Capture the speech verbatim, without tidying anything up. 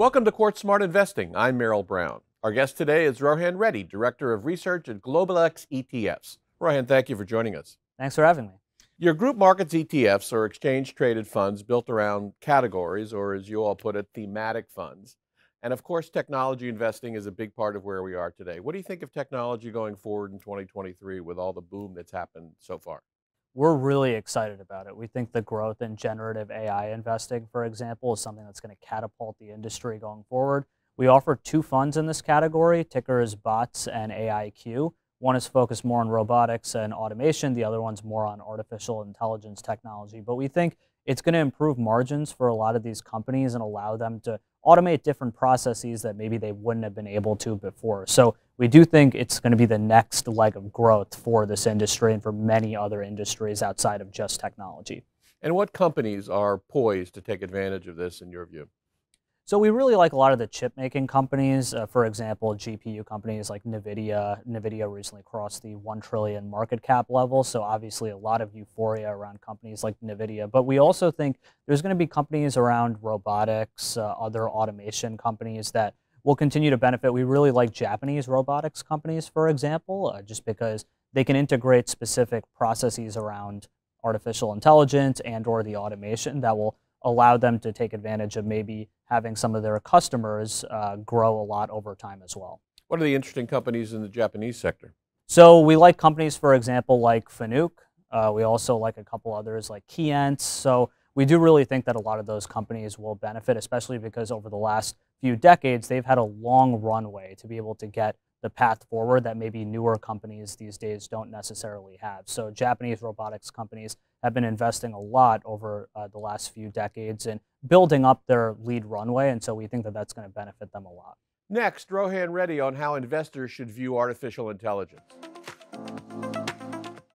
Welcome to Quartz Smart Investing. I'm Merrill Brown. Our guest today is Rohan Reddy, Director of Research at GlobalX E T Fs. Rohan, thank you for joining us. Thanks for having me. Your group markets E T Fs are exchange-traded funds built around categories, or as you all put it, thematic funds. And of course, technology investing is a big part of where we are today. What do you think of technology going forward in twenty twenty-three with all the boom that's happened so far? We're really excited about it. We think the growth in generative A I investing, for example, is something that's going to catapult the industry going forward. We offer two funds in this category. Ticker is B O T Z and A I Q. One is focused more on robotics and automation. The other one's more on artificial intelligence technology. But we think it's going to improve margins for a lot of these companies and allow them to automate different processes that maybe they wouldn't have been able to before. So we do think it's going to be the next leg of growth for this industry and for many other industries outside of just technology. And what companies are poised to take advantage of this in your view? So we really like a lot of the chip-making companies. Uh, for example, G P U companies like NVIDIA. NVIDIA recently crossed the one trillion market cap level, so obviously a lot of euphoria around companies like NVIDIA. But we also think there's going to be companies around robotics, uh, other automation companies that will continue to benefit. We really like Japanese robotics companies, for example, uh, just because they can integrate specific processes around artificial intelligence and or the automation that will allow them to take advantage of maybe having some of their customers uh, grow a lot over time as well. What are the interesting companies in the Japanese sector? So we like companies, for example, like Fanuc. Uh, we also like a couple others like Keyence. So we do really think that a lot of those companies will benefit, especially because over the last few decades, they've had a long runway to be able to get the path forward that maybe newer companies these days don't necessarily have. So Japanese robotics companies have been investing a lot over uh, the last few decades and building up their lead runway, and so we think that that's going to benefit them a lot. Next, Rohan Reddy on how investors should view artificial intelligence.